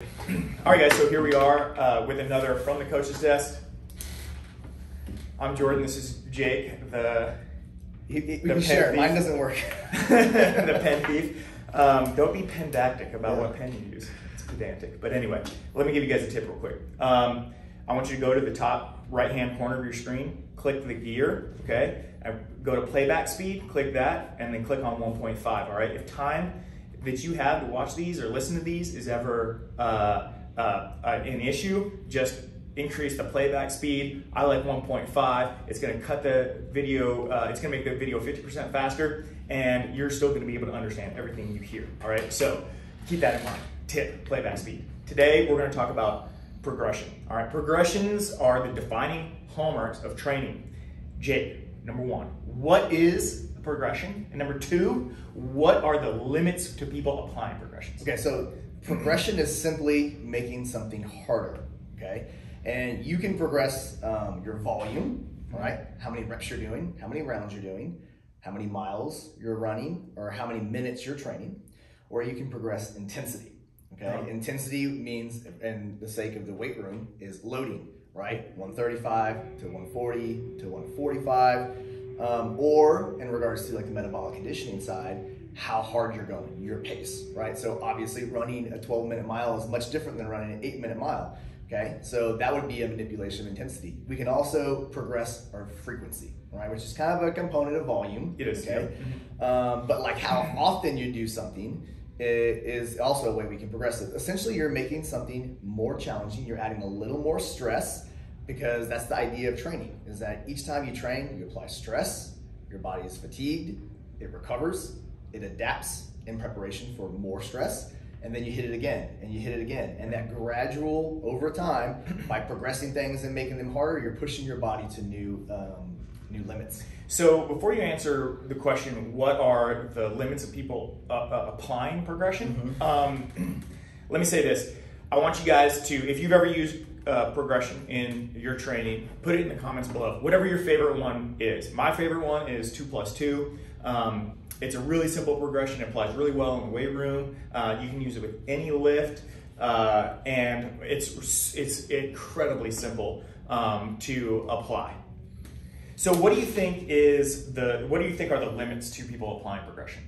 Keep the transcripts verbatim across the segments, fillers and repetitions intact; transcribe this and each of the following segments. All right, guys, so here we are uh, with another From the Coach's Desk. I'm Jordan, this is Jake, the, he, he, the pen sure, thief. Mine doesn't work. The pen thief. Um, don't be pendactic about yeah. what pen you use. It's pedantic. But anyway, let me give you guys a tip real quick. Um, I want you to go to the top right-hand corner of your screen, click the gear, okay? I go to playback speed, click that, and then click on one point five, all right? If time that you have to watch these or listen to these is ever uh, uh, an issue, just increase the playback speed. I like one point five. It's gonna cut the video, uh, it's gonna make the video fifty percent faster, and you're still gonna be able to understand everything you hear, all right? So keep that in mind. Tip, playback speed. Today, we're gonna talk about progression, all right? Progressions are the defining hallmarks of training. Jake, number one, what is progression? And number two, what are the limits to people applying progressions? Okay, so progression is simply making something harder, okay? And you can progress um, your volume, all right? How many reps you're doing, how many rounds you're doing, how many miles you're running, or how many minutes you're training, or you can progress intensity, okay? Right. Intensity means, in the sake of the weight room, is loading, right? one thirty-five to one forty to one forty-five, Um, or in regards to like the metabolic conditioning side, how hard you're going, your pace, right? So obviously running a twelve minute mile is much different than running an eight minute mile, okay? So that would be a manipulation of intensity. We can also progress our frequency, right? Which is kind of a component of volume. It is, okay? Yeah. Um, but like how often you do something is also a way we can progress it. Essentially, you're making something more challenging. You're adding a little more stress, because that's the idea of training, is that each time you train, you apply stress, your body is fatigued, it recovers, it adapts in preparation for more stress, and then you hit it again, and you hit it again. And that gradual, over time, by progressing things and making them harder, you're pushing your body to new, um, new limits. So before you answer the question, what are the limits of people uh, uh, applying progression? Mm-hmm. um, let me say this. I want you guys to, if you've ever used Uh, progression in your training, put it in the comments below, whatever your favorite one is. My favorite one is two plus two. Um, it's a really simple progression. It applies really well in the weight room. Uh, you can use it with any lift, uh, and it's, it's incredibly simple um, to apply. So what do you think is the, what do you think are the limits to people applying progression?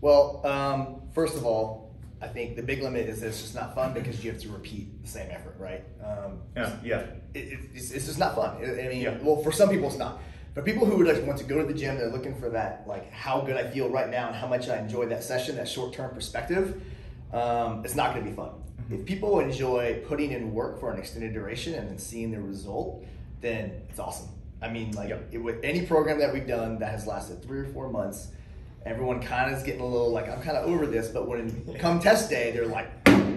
Well, um, first of all, I think the big limit is that it's just not fun, because you have to repeat the same effort, right? Um, yeah, yeah. It, it, it's, it's just not fun. I, I mean, yeah. Well, for some people it's not. But people who would like want to go to the gym, they're looking for that, like how good I feel right now and how much I enjoy that session, that short-term perspective, um, it's not gonna be fun. Mm-hmm. If people enjoy putting in work for an extended duration and then seeing the result, then it's awesome. I mean, like yep. it, with any program that we've done that has lasted three or four months, everyone kind of is getting a little like, I'm kind of over this, but when come test day, they're like,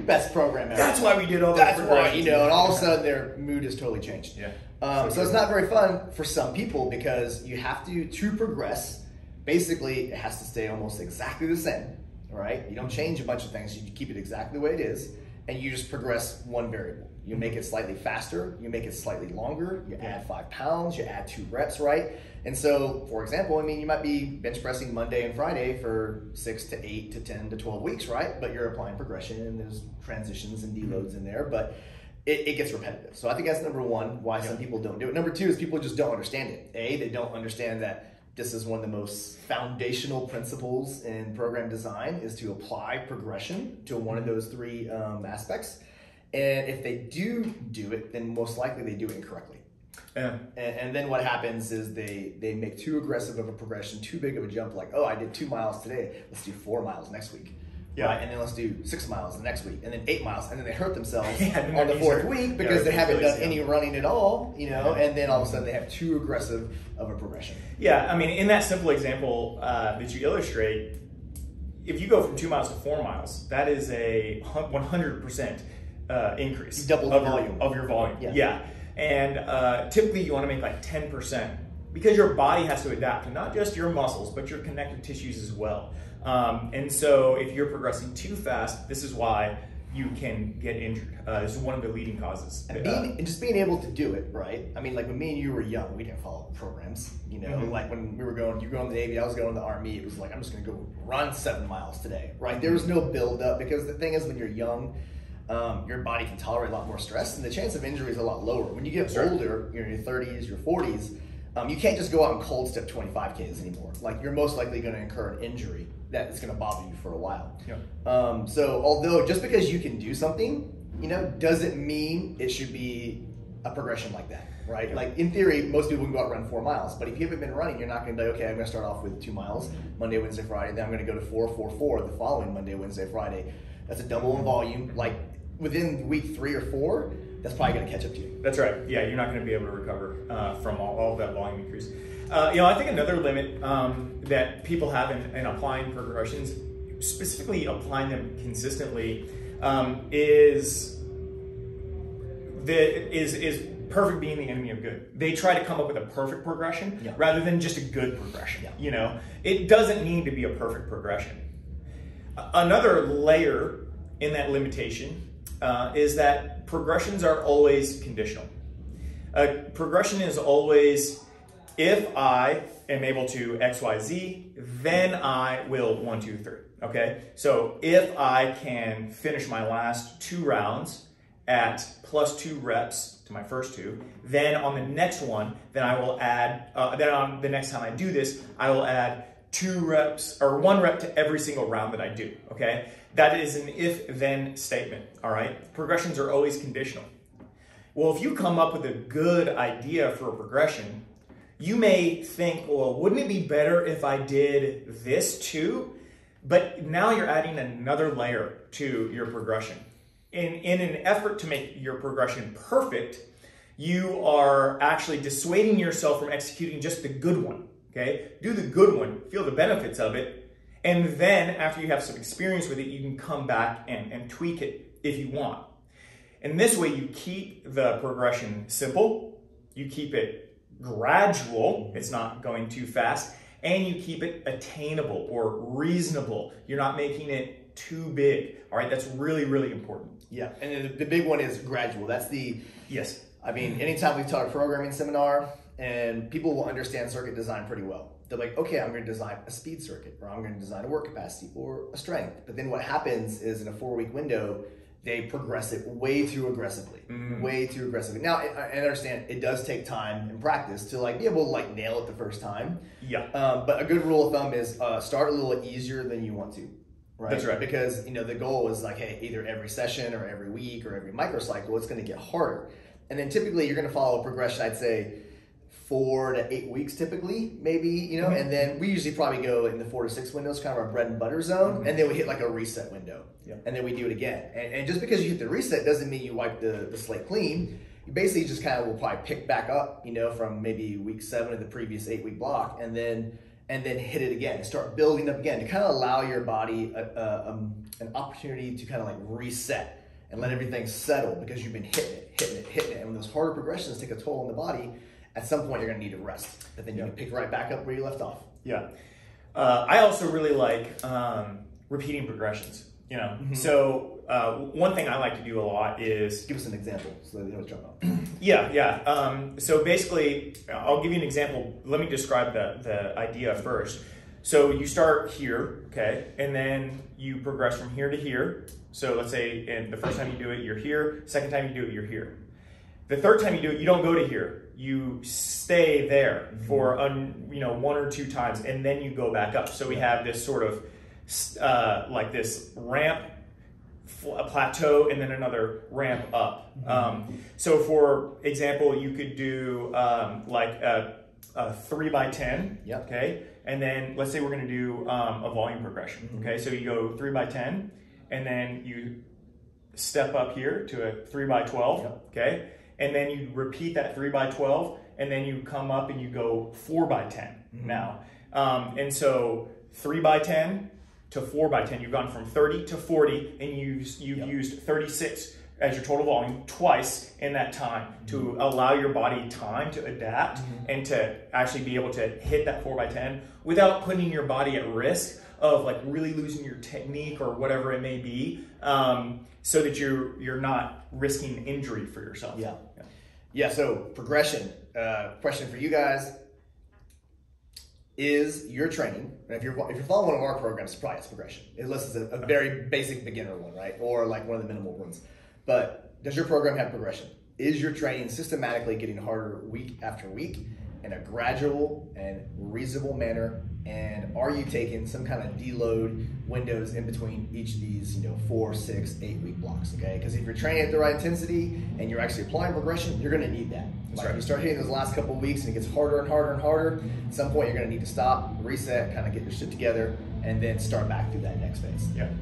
best program ever. That's why we did all that. That's why, you know, and all of a sudden their mood has totally changed. Yeah. Um, so, so it's not very fun for some people, because you have to, to progress, basically it has to stay almost exactly the same, right? You don't change a bunch of things, you keep it exactly the way it is, and you just progress one variable. You make it slightly faster, you make it slightly longer, you add five pounds, you add two reps, right? And so, for example, I mean, you might be bench pressing Monday and Friday for six to eight to ten to twelve weeks, right? But you're applying progression, and there's transitions and deloads in there, but it, it gets repetitive. So I think that's number one, why yeah. some people don't do it. Number two is people just don't understand it. A, they don't understand that this is one of the most foundational principles in program design, is to apply progression to one of those three um, aspects. And if they do do it, then most likely they do it incorrectly. Yeah. And, and then what happens is they, they make too aggressive of a progression, too big of a jump, like, oh, I did two miles today, let's do four miles next week. Yeah. Right? And then let's do six miles the next week, and then eight miles, and then they hurt themselves yeah, on the fourth week because yeah, they haven't done yeah. any running at all, you know, yeah. and then all of a sudden they have too aggressive of a progression. Yeah, I mean, in that simple example uh, that you illustrate, if you go from two miles to four miles, that is a one hundred percent Uh, increase double of, volume. Your, of your volume. Yeah. yeah. And uh, typically you want to make like ten percent, because your body has to adapt to not just your muscles, but your connective tissues as well. Um, and so if you're progressing too fast, this is why you can get injured. Uh, this is one of the leading causes. And, being, uh, and just being able to do it, right? I mean, like when me and you were young, we didn't follow programs, you know? Mm-hmm. Like when we were going, you were going to the Navy, I was going to the Army, it was like, I'm just gonna go run seven miles today, right? There was no build up, because the thing is when you're young, um, your body can tolerate a lot more stress, and the chance of injury is a lot lower. When you get sure. older, you're in your thirties, your forties, um, you can't just go out and cold step twenty-five Ks anymore. Like, you're most likely going to incur an injury that is going to bother you for a while. Yep. Um, so although just because you can do something, you know, doesn't mean it should be a progression like that, right? Yep. Like, in theory, most people can go out and run four miles, but if you haven't been running, you're not going to be like, okay, I'm going to start off with two miles, Monday, Wednesday, Friday, then I'm going to go to four, four, four the following Monday, Wednesday, Friday. That's a double in volume. Like, within week three or four, that's probably going to catch up to you. That's right. Yeah, you're not going to be able to recover uh, from all, all of that volume increase. Uh, you know, I think another limit um, that people have in, in applying progressions, specifically applying them consistently, um, is the is is perfect being the enemy of good. They try to come up with a perfect progression yeah. rather than just a good progression. Yeah. You know, it doesn't need to be a perfect progression. Another layer in that limitation uh, is that progressions are always conditional. A progression is always, if I am able to X, Y, Z, then I will one, two, three, okay? So if I can finish my last two rounds at plus two reps to my first two, then on the next one, then I will add, uh, then on the next time I do this, I will add two reps or one rep to every single round that I do, okay? That is an if-then statement, all right? Progressions are always conditional. Well, if you come up with a good idea for a progression, you may think, well, wouldn't it be better if I did this too? But now you're adding another layer to your progression. In, in an effort to make your progression perfect, you are actually dissuading yourself from executing just the good one, okay? Do the good one, feel the benefits of it, and then after you have some experience with it, you can come back and, and tweak it if you want. And this way you keep the progression simple, you keep it gradual, it's not going too fast, and you keep it attainable or reasonable. You're not making it too big. All right, that's really, really important. Yeah, and the, the big one is gradual. That's the, yes. I mean, anytime we've taught a programming seminar, and people will understand circuit design pretty well. They're like, okay, I'm gonna design a speed circuit, or I'm gonna design a work capacity, or a strength. But then what happens is in a four week window, they progress it way too aggressively, mm. way too aggressively. Now, I understand it does take time and practice to like be able to like nail it the first time. Yeah. Um, but a good rule of thumb is uh, start a little easier than you want to, right? That's right. Because you know the goal is like, hey, either every session or every week or every microcycle, it's going to get harder. And then typically you're going to follow a progression, I'd say, four to eight weeks typically, maybe, you know, mm-hmm. and then we usually probably go in the four to six windows, kind of our bread and butter zone, mm-hmm. and then we hit like a reset window, yep. and then we do it again. And, and just because you hit the reset doesn't mean you wipe the, the slate clean. You basically just kind of will probably pick back up, you know, from maybe week seven of the previous eight week block, and then and then hit it again, start building up again to kind of allow your body a, a, um, an opportunity to kind of like reset and let everything settle because you've been hitting it, hitting it, hitting it. And when those harder progressions take a toll on the body, at some point, you're gonna need to rest, but then you can pick right back up where you left off. Yeah. Uh, I also really like um, repeating progressions, you know? Mm-hmm. So uh, one thing I like to do a lot is— Give us an example so that they don't jump out. Yeah, yeah. Um, so basically, I'll give you an example. Let me describe the, the idea first. So you start here, okay? And then you progress from here to here. So let's say and the first time you do it, you're here. Second time you do it, you're here. The third time you do it, you don't go to here. You stay there for un, you know one or two times, and then you go back up. So we have this sort of uh, like this ramp, a plateau, and then another ramp up. Um, so for example, you could do um, like a, a three by ten, yep. okay? And then let's say we're gonna do um, a volume progression, okay? So you go three by ten, and then you step up here to a three by twelve, yep. okay? And then you repeat that three by twelve, and then you come up and you go four by ten now. Um, and so three by ten to four by ten, you've gone from thirty to forty, and you've, you've yep. used thirty-six as your total volume twice in that time mm-hmm. to allow your body time to adapt mm-hmm. and to actually be able to hit that four by ten without putting your body at risk of like really losing your technique or whatever it may be, um, so that you're, you're not risking injury for yourself. Yeah, yeah. yeah so progression, uh, question for you guys, is your training, and if you're, if you're following one of our programs, it's probably it's progression, unless it's a, a very basic beginner one, right? Or like one of the minimal ones. But does your program have progression? Is your training systematically getting harder week after week in a gradual and reasonable manner? And are you taking some kind of deload windows in between each of these, you know, four, six, eight week blocks, okay? Because if you're training at the right intensity and you're actually applying progression, you're gonna need that. That's like right. You start hitting those last couple of weeks and it gets harder and harder and harder, at some point you're gonna need to stop, reset, kind of get your shit together, and then start back through that next phase. Yeah.